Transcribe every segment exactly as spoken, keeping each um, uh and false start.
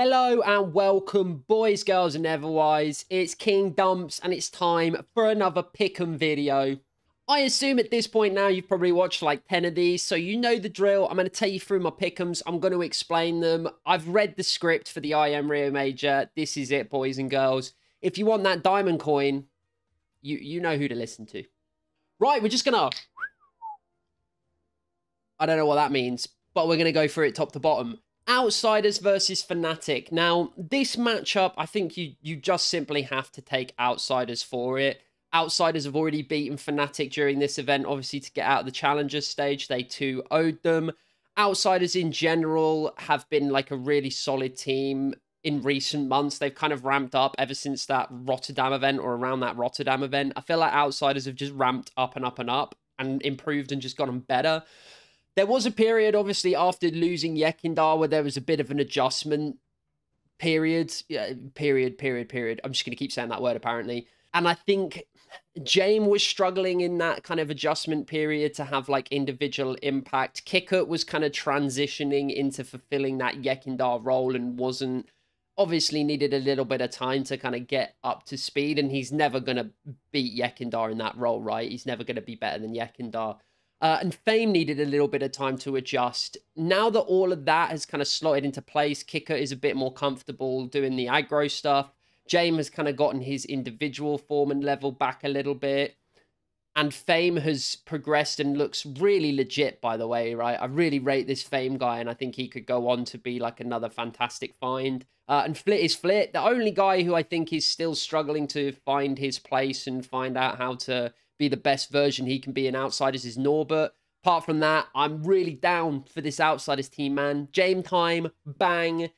Hello and welcome, boys, girls and otherwise. It's King Dumps and it's time for another pick'em video. I assume at this point now you've probably watched like ten of these, so you know the drill. I'm going to take you through my pick'ems. I'm going to explain them. I've read the script for the I E M Rio Major. This is it, boys and girls. If you want that diamond coin, you, you know who to listen to. Right, we're just going to... I don't know what that means, but we're going to go through it top to bottom. Outsiders versus Fnatic. Now, this matchup, I think you you just simply have to take Outsiders for it. Outsiders have already beaten Fnatic during this event, obviously, to get out of the Challenger stage. They too owed them. Outsiders in general have been like a really solid team in recent months. They've kind of ramped up ever since that Rotterdam event or around that Rotterdam event. I feel like Outsiders have just ramped up and up and up and improved and just gotten better. There was a period, obviously, after losing Yekindar where there was a bit of an adjustment period. Yeah, period, period, period. I'm just going to keep saying that word, apparently. And I think Jame was struggling in that kind of adjustment period to have, like, individual impact. Kicker was kind of transitioning into fulfilling that Yekindar role and wasn't... Obviously needed a little bit of time to kind of get up to speed, and he's never going to beat Yekindar in that role, right? He's never going to be better than Yekindar. Uh, and Fame needed a little bit of time to adjust. Now that all of that has kind of slotted into place, Kicker is a bit more comfortable doing the aggro stuff. Jame has kind of gotten his individual form and level back a little bit. And Fame has progressed and looks really legit, by the way, right? I really rate this Fame guy, and I think he could go on to be like another fantastic find. Uh, and Flit is Flit, the only guy who I think is still struggling to find his place and find out how to... be the best version he can be in Outsiders is Norbert. Apart from that, I'm really down for this Outsiders team, man. Jame time, bang.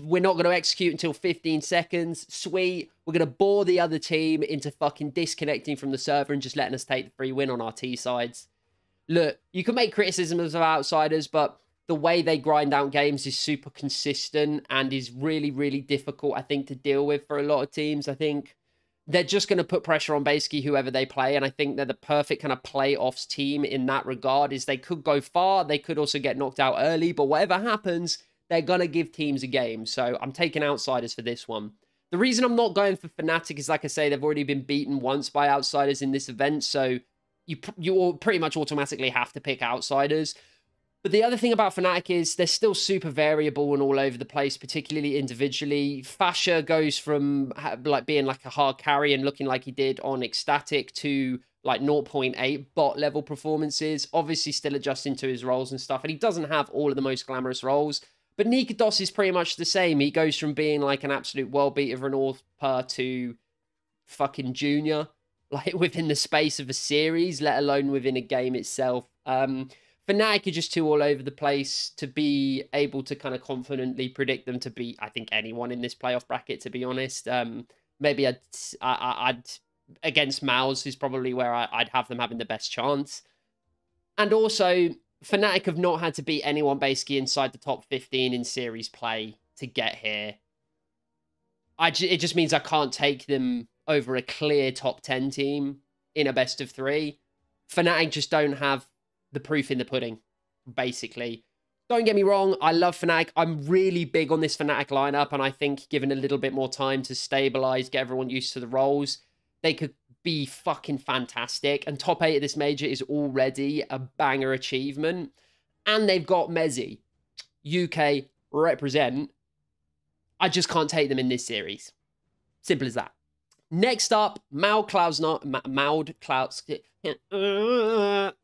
We're not going to execute until fifteen seconds. Sweet. We're going to bore the other team into fucking disconnecting from the server and just letting us take the free win on our T sides. Look, you can make criticisms of Outsiders, but the way they grind out games is super consistent and is really, really difficult, I think, to deal with for a lot of teams, I think. They're just going to put pressure on basically whoever they play. And I think they're the perfect kind of playoffs team in that regard is they could go far. They could also get knocked out early, but whatever happens, they're going to give teams a game. So I'm taking Outsiders for this one. The reason I'm not going for Fnatic is, like I say, they've already been beaten once by Outsiders in this event. So you, you all pretty much automatically have to pick Outsiders. But the other thing about Fnatic is they're still super variable and all over the place, particularly individually. Fasher goes from like being like a hard carry and looking like he did on Ecstatic to like zero point eight bot level performances, obviously still adjusting to his roles and stuff. And he doesn't have all of the most glamorous roles. But Nikodos is pretty much the same. He goes from being like an absolute world beater of an AWPer to fucking junior, like within the space of a series, let alone within a game itself. Um... Fnatic are just too all over the place to be able to kind of confidently predict them to be, I think, anyone in this playoff bracket, to be honest. Um, maybe I'd, I, I'd against Mouz is probably where I, I'd have them having the best chance. And also, Fnatic have not had to beat anyone basically inside the top fifteen in series play to get here. I ju- it just means I can't take them over a clear top ten team in a best of three. Fnatic just don't have the proof in the pudding, basically. Don't get me wrong, I love Fnatic. I'm really big on this Fnatic lineup, and I think given a little bit more time to stabilize, get everyone used to the roles, they could be fucking fantastic. And top eight of this major is already a banger achievement. And they've got Mezzi, U K represent. I just can't take them in this series. Simple as that. Next up, Mouz Cloud nine. Mouz Cloud.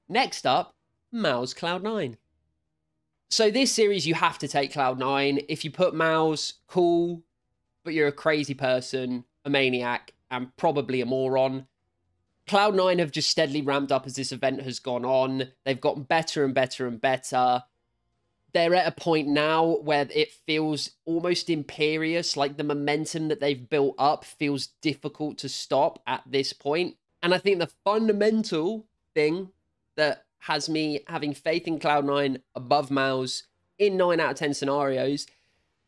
Next up, Mouz Cloud nine. So this series, you have to take Cloud nine. If you put Mouz, cool, but you're a crazy person, a maniac, and probably a moron. Cloud nine have just steadily ramped up as this event has gone on. They've gotten better and better and better. They're at a point now where it feels almost imperious, like the momentum that they've built up feels difficult to stop at this point. And I think the fundamental thing that has me having faith in Cloud nine above Mouz in nine out of ten scenarios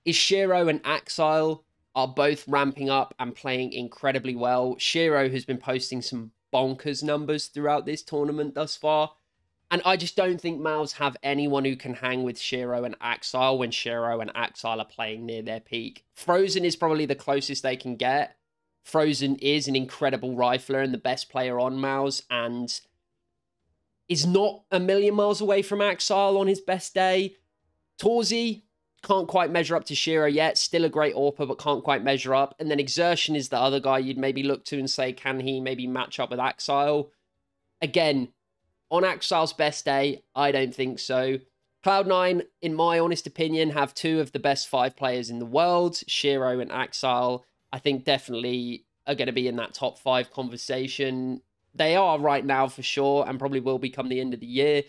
is sh one ro and Ax one Le are both ramping up and playing incredibly well. sh one ro has been posting some bonkers numbers throughout this tournament thus far. And I just don't think Mouz have anyone who can hang with sh one ro and Ax one Le when sh one ro and Ax one Le are playing near their peak. Frozen is probably the closest they can get. Frozen is an incredible rifler and the best player on Mouz, and is not a million miles away from Ax one Le on his best day. Torzsi can't quite measure up to sh one ro yet. Still a great AWPer, but can't quite measure up. And then Exertion is the other guy you'd maybe look to and say, can he maybe match up with Ax one Le? Again, on Ax one Le's best day, I don't think so. Cloud nine, in my honest opinion, have two of the best five players in the world. sh one ro and Ax one Le, I think, definitely are going to be in that top five conversation. They are right now for sure, and probably will become the end of the year.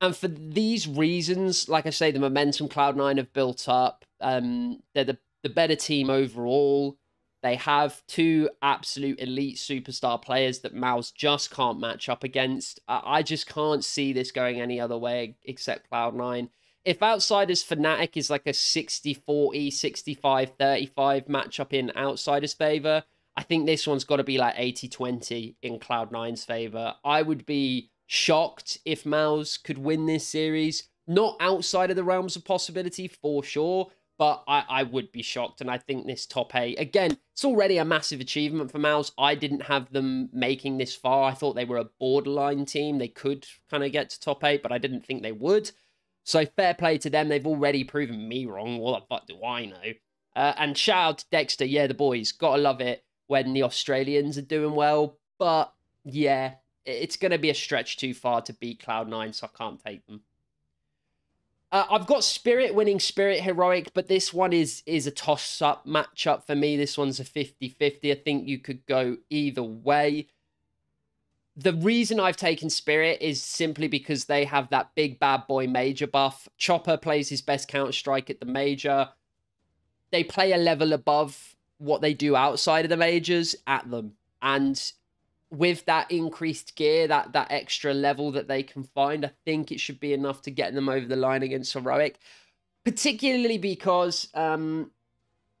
And for these reasons, like I say, the momentum Cloud nine have built up. Um, they're the, the better team overall. They have two absolute elite superstar players that Mouz just can't match up against. I just can't see this going any other way except Cloud nine. If Outsiders Fnatic is like a sixty forty, sixty-five thirty-five matchup in Outsiders' favour, I think this one's got to be like eighty twenty in Cloud nine's favour. I would be shocked if Mouz could win this series. Not outside of the realms of possibility, for sure, but I, I would be shocked, and I think this top eight, again, it's already a massive achievement for Mouz. I didn't have them making this far. I thought they were a borderline team. They could kind of get to top eight, but I didn't think they would. So fair play to them. They've already proven me wrong. What the fuck do I know? Uh, and shout out to Dexter. Yeah, the boys. Gotta love it when the Australians are doing well. But yeah, it's going to be a stretch too far to beat Cloud nine, so I can't take them. Uh, I've got Spirit winning Spirit Heroic, but this one is is a toss-up matchup for me. This one's a fifty fifty. I think you could go either way. The reason I've taken Spirit is simply because they have that big bad boy Major buff. Chopper plays his best Counter-Strike at the Major. They play a level above what they do outside of the Majors at them. And with that increased gear, that that extra level that they can find, I think it should be enough to get them over the line against Heroic, particularly because um,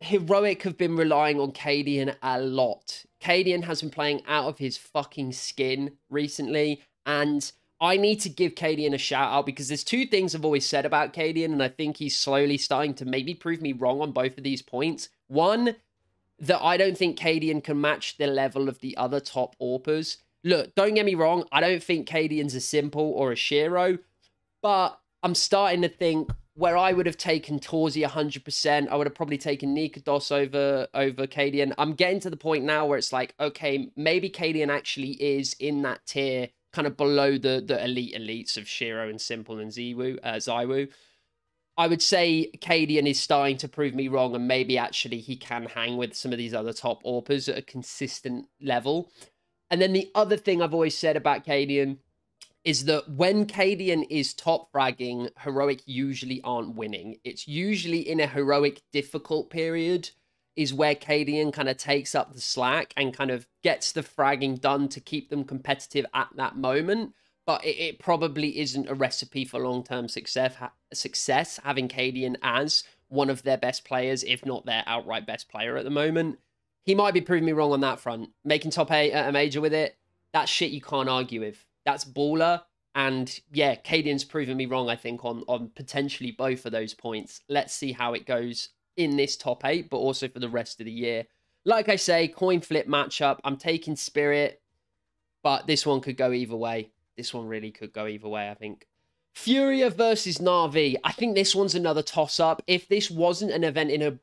Heroic have been relying on cadiaN a lot. cadiaN has been playing out of his fucking skin recently, and I need to give cadiaN a shout out because there's two things I've always said about cadiaN, and I think he's slowly starting to maybe prove me wrong on both of these points. One, that I don't think cadiaN can match the level of the other top AWPers. Look, don't get me wrong, I don't think cadiaN's a Simple or a sh one ro, but I'm starting to think where I would have taken Torzsi one hundred percent, I would have probably taken Nikodos over, over cadiaN. I'm getting to the point now where it's like, okay, maybe cadiaN actually is in that tier, kind of below the, the elite elites of sh one ro and Simple and zywoo, uh, zywoo. I would say cadiaN is starting to prove me wrong, and maybe actually he can hang with some of these other top AWPers at a consistent level. And then the other thing I've always said about cadiaN is that when cadiaN is top fragging, Heroic usually aren't winning. It's usually in a Heroic difficult period is where cadiaN kind of takes up the slack and kind of gets the fragging done to keep them competitive at that moment. But it, it probably isn't a recipe for long-term success, ha success having cadiaN as one of their best players, if not their outright best player at the moment. He might be proving me wrong on that front. Making top eight at a Major with it, that's shit you can't argue with. That's baller. And yeah, cadiaN's proven me wrong, I think, on, on potentially both of those points. Let's see how it goes in this top eight, but also for the rest of the year. Like I say, coin flip matchup. I'm taking Spirit, but this one could go either way. This one really could go either way, I think. Furia versus Navi. I think this one's another toss-up. If this wasn't an event in a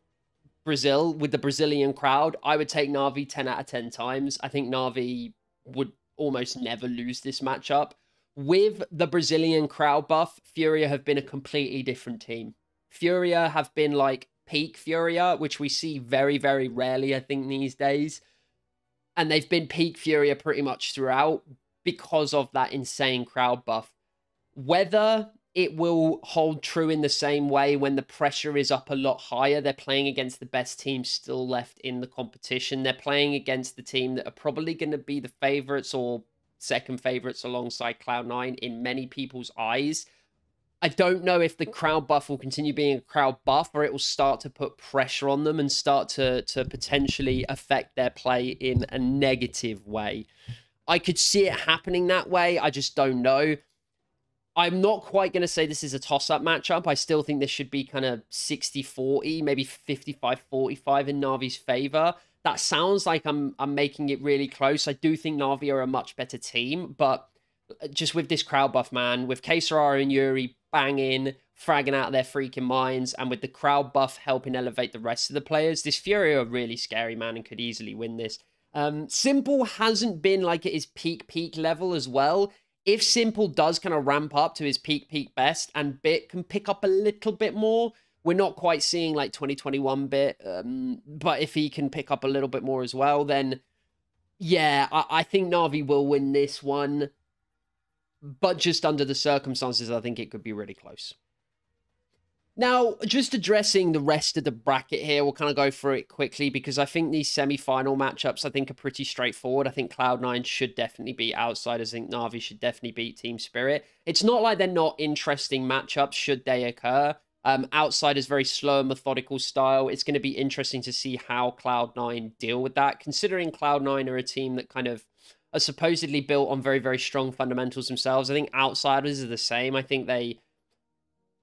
Brazil with the Brazilian crowd, I would take Navi ten out of ten times. I think Navi would almost never lose this matchup. With the Brazilian crowd buff, Furia have been a completely different team. Furia have been like peak Furia, which we see very, very rarely, I think, these days. And they've been peak Furia pretty much throughout, because of that insane crowd buff. Whether it will hold true in the same way when the pressure is up a lot higher, they're playing against the best team still left in the competition. They're playing against the team that are probably going to be the favourites or second favourites alongside Cloud nine in many people's eyes. I don't know if the crowd buff will continue being a crowd buff, or it will start to put pressure on them and start to, to potentially affect their play in a negative way. I could see it happening that way. I just don't know. I'm not quite going to say this is a toss-up matchup. I still think this should be kind of sixty forty, maybe fifty-five forty-five in Navi's favor. That sounds like I'm I'm making it really close. I do think Navi are a much better team, but just with this crowd buff, man, with K S R and Yuri banging, fragging out their freaking minds, and with the crowd buff helping elevate the rest of the players, this Fury are really scary, man, and could easily win this. Um, Simple hasn't been like at his peak, peak level as well. If Simple does kind of ramp up to his peak, peak best, and b one t can pick up a little bit more, we're not quite seeing like twenty twenty-one bit, um, but if he can pick up a little bit more as well, then yeah, I, I think Navi will win this one. But just under the circumstances, I think it could be really close. Now, just addressing the rest of the bracket here, we'll kind of go through it quickly because I think these semi-final matchups, I think, are pretty straightforward. I think Cloud nine should definitely beat Outsiders. I think Navi should definitely beat Team Spirit. It's not like they're not interesting matchups should they occur. Um, Outsiders very slow and methodical style. It's going to be interesting to see how Cloud nine deal with that, considering Cloud nine are a team that kind of are supposedly built on very, very strong fundamentals themselves. I think Outsiders are the same. I think they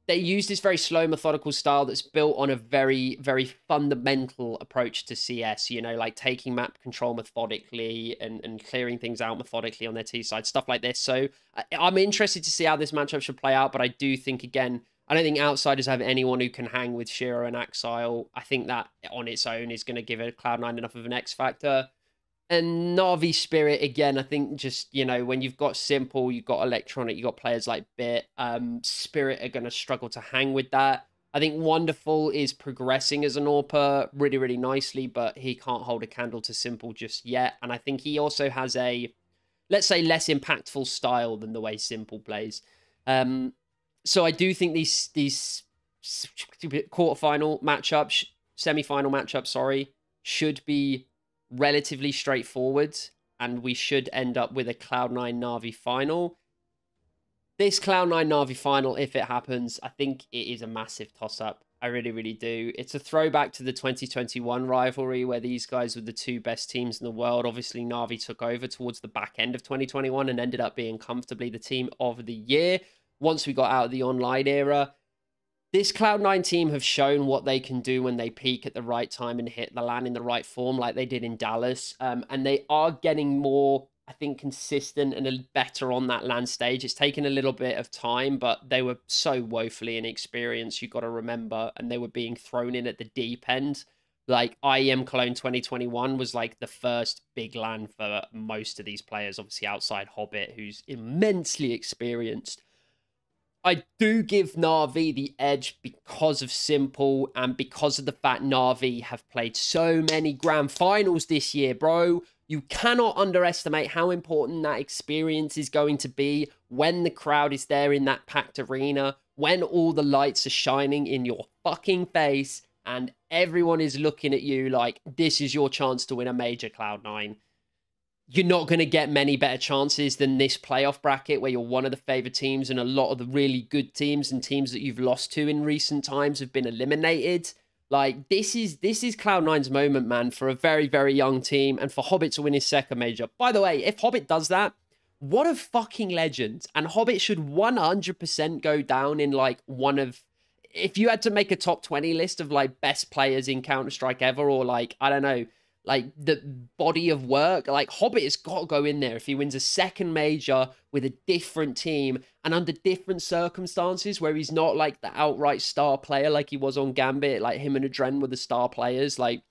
they use this very slow, methodical style that's built on a very, very fundamental approach to C S, you know, like taking map control methodically and, and clearing things out methodically on their T side, stuff like this. So I, I'm interested to see how this matchup should play out, but I do think, again, I don't think Outsiders have anyone who can hang with sh one ro and Ax one Le. I think that on its own is going to give a Cloud nine enough of an X factor. And Navi Spirit, again, I think just, you know, when you've got Simple, you've got Electronic, you've got players like b one t, um, Spirit are going to struggle to hang with that. I think Wonderful is progressing as an AWPer really, really nicely, but he can't hold a candle to Simple just yet. And I think he also has a, let's say, less impactful style than the way Simple plays. Um, so I do think these, these quarterfinal matchups, semi-final matchups, sorry, should be relatively straightforward, and we should end up with a Cloud nine Navi final. This Cloud nine Navi final, if it happens, I think it is a massive toss-up. I really, really do. It's a throwback to the twenty twenty-one rivalry where these guys were the two best teams in the world. Obviously, Navi took over towards the back end of twenty twenty-one and ended up being comfortably the team of the year once we got out of the online era. This Cloud nine team have shown what they can do when they peak at the right time and hit the LAN in the right form like they did in Dallas. Um, and they are getting more, I think, consistent and better on that LAN stage. It's taken a little bit of time, but they were so woefully inexperienced, you've got to remember, and they were being thrown in at the deep end. Like I E M Cologne twenty twenty-one was like the first big LAN for most of these players, obviously outside Hobbit, who's immensely experienced. I do give Navi the edge because of Simple and because of the fact Navi have played so many grand finals this year, bro. You cannot underestimate how important that experience is going to be when the crowd is there in that packed arena, when all the lights are shining in your fucking face and everyone is looking at you like this is your chance to win a major, Cloud nine. You're not going to get many better chances than this playoff bracket where you're one of the favored teams and a lot of the really good teams and teams that you've lost to in recent times have been eliminated. Like, this is this is Cloud nine's moment, man, for a very, very young team and for Hobbit to win his second major. By the way, if Hobbit does that, what a fucking legend. And Hobbit should one hundred percent go down in, like, one of... If you had to make a top twenty list of, like, best players in Counter-Strike ever or, like, I don't know... Like, the body of work, like, Hobbit has got to go in there if he wins a second major with a different team and under different circumstances where he's not, like, the outright star player like he was on Gambit. Like, him and Adren were the star players. Like,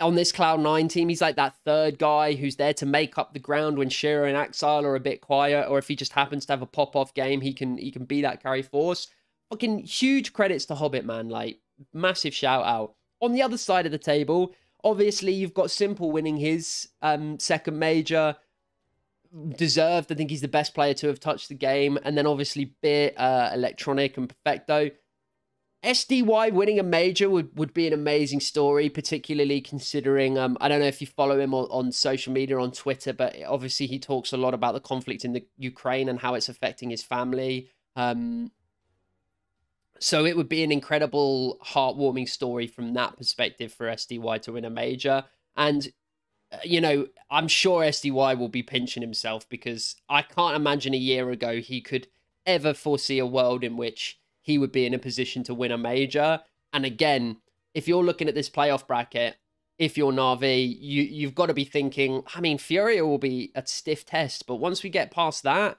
on this Cloud nine team, he's, like, that third guy who's there to make up the ground when sh one ro and Ax one Le are a bit quiet, or if he just happens to have a pop-off game, he can, he can be that carry force. Fucking huge credits to Hobbit, man. Like, massive shout-out. On the other side of the table... Obviously, you've got Simple winning his um, second major. Deserved. I think he's the best player to have touched the game. And then obviously, b one t, uh, Electronic and Perfecto. S D Y winning a major would, would be an amazing story, particularly considering, um, I don't know if you follow him on, on social media, on Twitter, but obviously he talks a lot about the conflict in the Ukraine and how it's affecting his family. Um, So it would be an incredible, heartwarming story from that perspective for S D Y to win a major. And, you know, I'm sure S D Y will be pinching himself because I can't imagine a year ago he could ever foresee a world in which he would be in a position to win a major. And again, if you're looking at this playoff bracket, if you're Na'Vi, you, you've got to be thinking, I mean, Furia will be a stiff test, but once we get past that,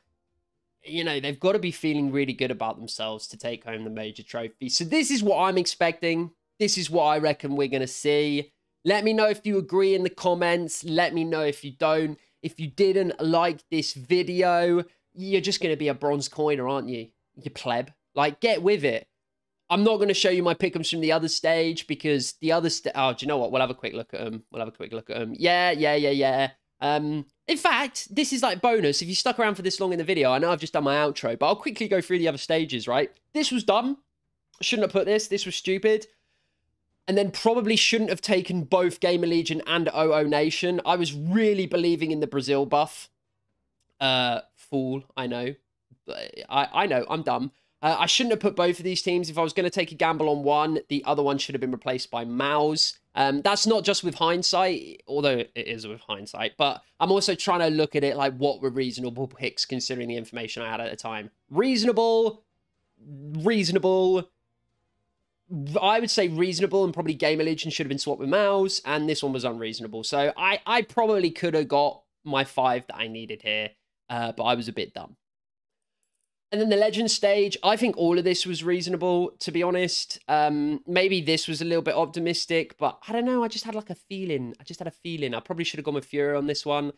you know, they've got to be feeling really good about themselves to take home the major trophy. So this is what I'm expecting. This is what I reckon we're going to see. Let me know if you agree in the comments. Let me know if you don't. If you didn't like this video, you're just going to be a bronze coiner, aren't you? You pleb. Like, get with it. I'm not going to show you my pick'ems from the other stage because the other... St oh, do you know what? We'll have a quick look at them. We'll have a quick look at them. Yeah, yeah, yeah, yeah. Um, in fact, this is like bonus. If you stuck around for this long in the video, I know I've just done my outro, but I'll quickly go through the other stages, right? This was dumb. Shouldn't have put this. This was stupid. And then probably shouldn't have taken both GamerLegion and O O Nation. I was really believing in the Brazil buff. Uh, fool, I know. I, I know, I'm dumb. Uh, I shouldn't have put both of these teams. If I was going to take a gamble on one, the other one should have been replaced by Mouz. Um, that's not just with hindsight, although it is with hindsight, but I'm also trying to look at it like what were reasonable picks considering the information I had at the time. Reasonable, reasonable, I would say reasonable, and probably GamerLegion should have been swapped with Mouz, and this one was unreasonable. So I, I probably could have got my five that I needed here, uh, but I was a bit dumb. And then the Legend stage, I think all of this was reasonable, to be honest. Um, maybe this was a little bit optimistic, but I don't know. I just had like a feeling. I just had a feeling. I probably should have gone with Furia on this one.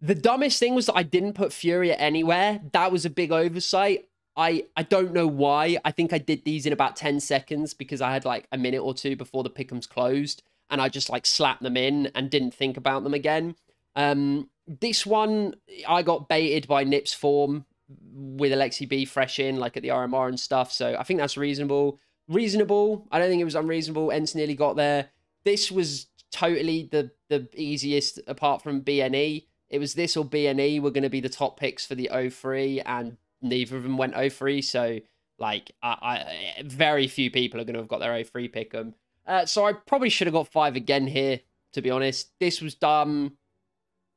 The dumbest thing was that I didn't put Furia anywhere. That was a big oversight. I, I don't know why. I think I did these in about ten seconds because I had like a minute or two before the pick'ems closed, and I just like slapped them in and didn't think about them again. Um, this one, I got baited by Nip's form with Alexi B fresh in, like at the R M R and stuff. So I think that's reasonable. Reasonable. I don't think it was unreasonable. Ents nearly got there. This was totally the, the easiest apart from B N E. It was this or B N E were going to be the top picks for the O three, and neither of them went O three. So like I, I very few people are going to have got their O three pick 'em. Uh, so I probably should have got five again here, to be honest. This was dumb.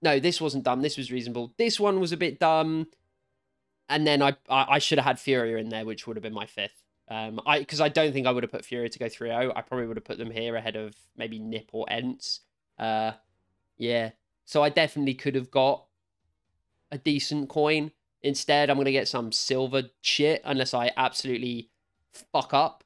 No, this wasn't dumb. This was reasonable. This one was a bit dumb. And then I I should have had Furia in there, which would have been my fifth. Um, I because I don't think I would have put Furia to go three oh. I probably would have put them here ahead of maybe Nip or Ents. Uh, yeah. So I definitely could have got a decent coin. Instead, I'm going to get some silver shit unless I absolutely fuck up.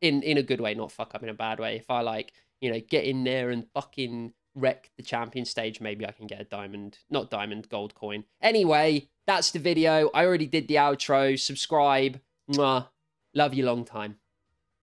In, in a good way, not fuck up in a bad way. If I, like, you know, get in there and fucking wreck the champion stage, maybe I can get a diamond, not diamond, gold coin. Anyway, that's the video. I already did the outro. Subscribe. Mwah. Love you long time.